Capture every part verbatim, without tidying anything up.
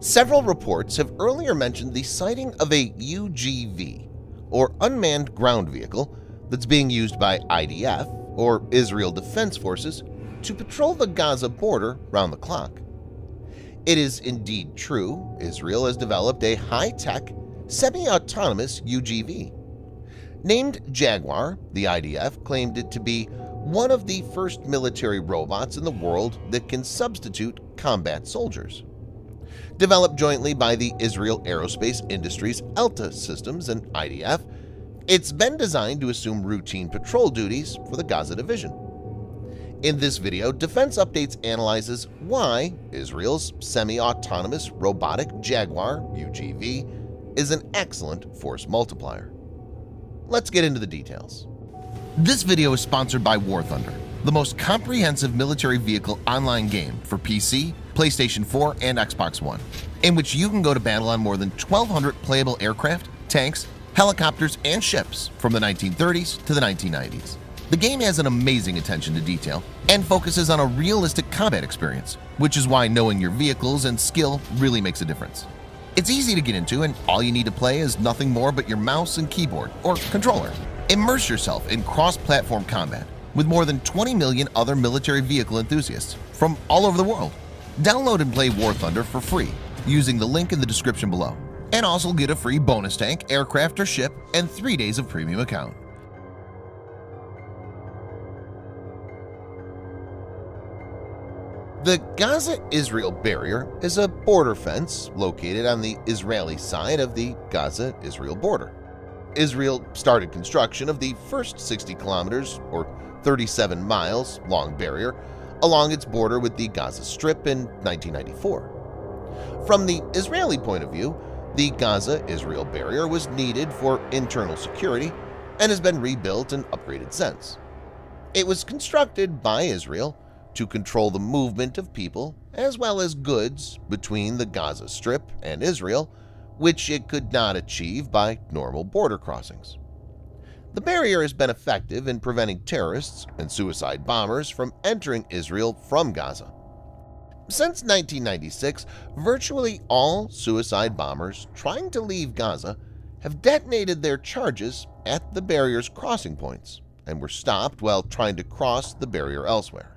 Several reports have earlier mentioned the sighting of a U G V, or unmanned ground vehicle, that's being used by I D F, or Israel Defense Forces, to patrol the Gaza border round the clock. It is indeed true, Israel has developed a high-tech, semi-autonomous U G V. Named Jaguar, the I D F claimed it to be one of the first military robots in the world that can substitute combat soldiers. Developed jointly by the Israel Aerospace Industries ELTA Systems and I D F, it's been designed to assume routine patrol duties for the Gaza division. In this video, Defense Updates analyzes why Israel's semi-autonomous robotic Jaguar U G V is an excellent force multiplier. Let's get into the details. This video is sponsored by War Thunder, the most comprehensive military vehicle online game for P C, PlayStation four, and Xbox One, in which you can go to battle on more than twelve hundred playable aircraft, tanks, helicopters, and ships from the nineteen thirties to the nineteen nineties. The game has an amazing attention to detail and focuses on a realistic combat experience, which is why knowing your vehicles and skill really makes a difference. It's easy to get into, and all you need to play is nothing more but your mouse and keyboard or controller. Immerse yourself in cross-platform combat with more than twenty million other military vehicle enthusiasts from all over the world. Download and play War Thunder for free using the link in the description below, and also get a free bonus tank, aircraft, or ship, and three days of premium account. The Gaza-Israel barrier is a border fence located on the Israeli side of the Gaza-Israel border. Israel started construction of the first sixty kilometers or thirty-seven miles long barrier along its border with the Gaza Strip in nineteen ninety-four. From the Israeli point of view, the Gaza-Israel barrier was needed for internal security and has been rebuilt and upgraded since. It was constructed by Israel to control the movement of people as well as goods between the Gaza Strip and Israel, which it could not achieve by normal border crossings. The barrier has been effective in preventing terrorists and suicide bombers from entering Israel from Gaza. Since nineteen ninety-six, virtually all suicide bombers trying to leave Gaza have detonated their charges at the barrier's crossing points and were stopped while trying to cross the barrier elsewhere.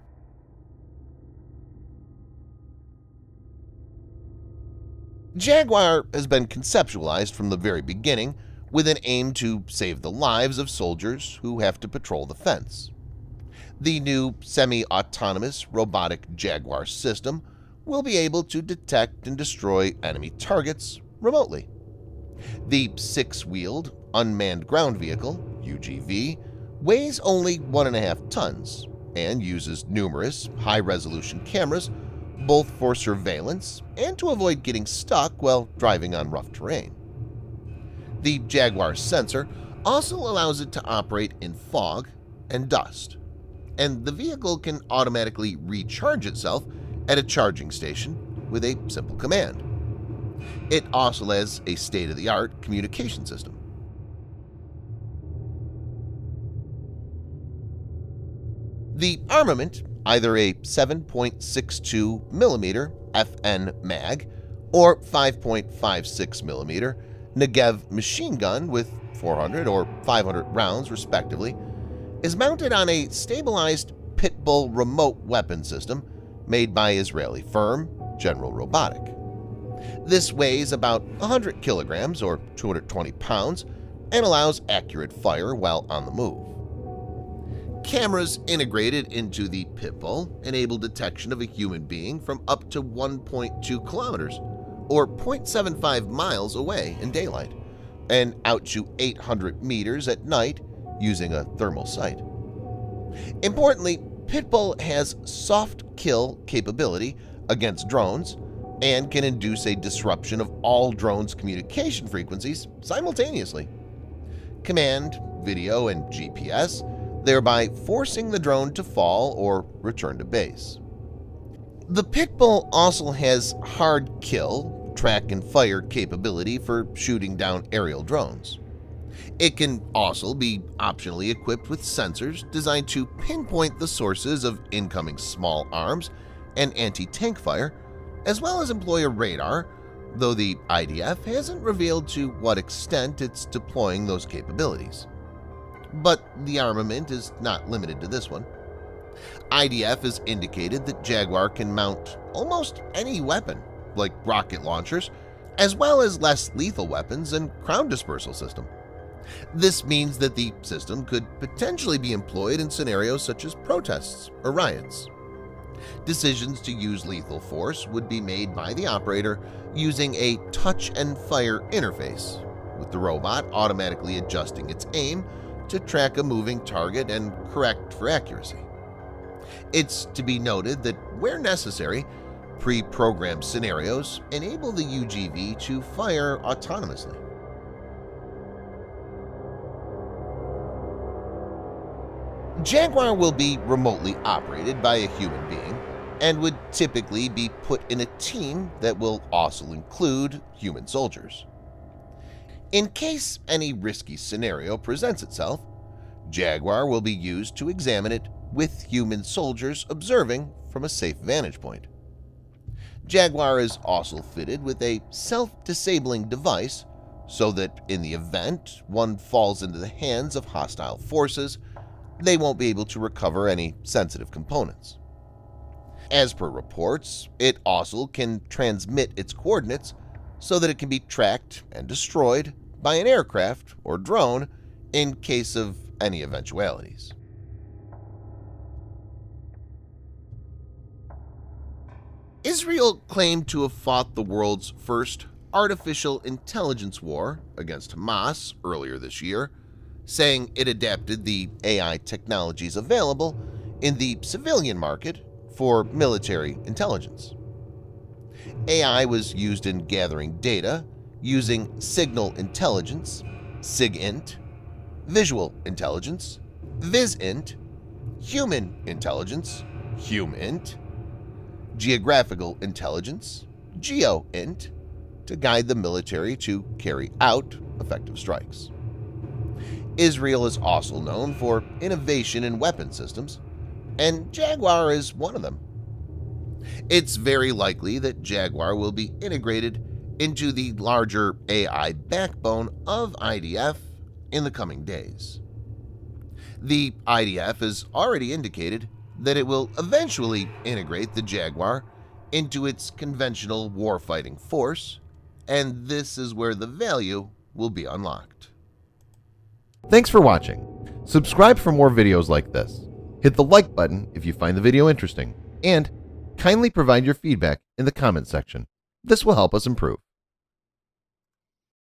Jaguar has been conceptualized from the very beginning with an aim to save the lives of soldiers who have to patrol the fence. The new semi-autonomous robotic Jaguar system will be able to detect and destroy enemy targets remotely. The six-wheeled unmanned ground vehicle, U G V, weighs only one and a half tons and uses numerous high-resolution cameras, both for surveillance and to avoid getting stuck while driving on rough terrain. The Jaguar sensor also allows it to operate in fog and dust, and the vehicle can automatically recharge itself at a charging station with a simple command. It also has a state-of-the-art communication system. The armament, either a seven point six two millimeter F N Mag or five point five six millimeter Negev machine gun with four hundred or five hundred rounds respectively, is mounted on a stabilized Pitbull remote weapon system made by Israeli firm General Robotic. This weighs about one hundred kilograms or two hundred twenty pounds and allows accurate fire while on the move. Cameras integrated into the Pitbull enable detection of a human being from up to one point two kilometers or zero point seven five miles away in daylight and out to eight hundred meters at night using a thermal sight. Importantly, Pitbull has soft kill capability against drones and can induce a disruption of all drones' communication frequencies simultaneously. Command, video, and G P S, thereby forcing the drone to fall or return to base. The Pitbull also has hard kill, track and fire capability for shooting down aerial drones. It can also be optionally equipped with sensors designed to pinpoint the sources of incoming small arms and anti-tank fire, as well as employ a radar though the I D F hasn't revealed to what extent it's deploying those capabilities. But the armament is not limited to this one. I D F has indicated that Jaguar can mount almost any weapon, like rocket launchers, as well as less lethal weapons and ground dispersal system. This means that the system could potentially be employed in scenarios such as protests or riots. Decisions to use lethal force would be made by the operator using a touch-and-fire interface, with the robot automatically adjusting its aim to track a moving target and correct for accuracy. It's to be noted that, where necessary, pre-programmed scenarios enable the U G V to fire autonomously. Jaguar will be remotely operated by a human being and would typically be put in a team that will also include human soldiers. In case any risky scenario presents itself, Jaguar will be used to examine it with human soldiers observing from a safe vantage point. Jaguar is also fitted with a self-disabling device so that in the event one falls into the hands of hostile forces, they won't be able to recover any sensitive components. As per reports, it also can transmit its coordinates so that it can be tracked and destroyed by an aircraft or drone in case of any eventualities. Israel claimed to have fought the world's first artificial intelligence war against Hamas earlier this year, saying it adapted the A I technologies available in the civilian market for military intelligence. A I was used in gathering data using signal intelligence, SIGINT, visual intelligence, VISINT, human intelligence, HUMINT, geographical intelligence, GEOINT, to guide the military to carry out effective strikes. Israel is also known for innovation in weapon systems, and Jaguar is one of them. It's very likely that Jaguar will be integrated into the larger A I backbone of I D F in the coming days. The I D F has already indicated that it will eventually integrate the Jaguar into its conventional warfighting force, and this is where the value will be unlocked. Thanks for watching. Subscribe for more videos like this. Hit the like button if you find the video interesting, and kindly provide your feedback in the comment section. This will help us improve.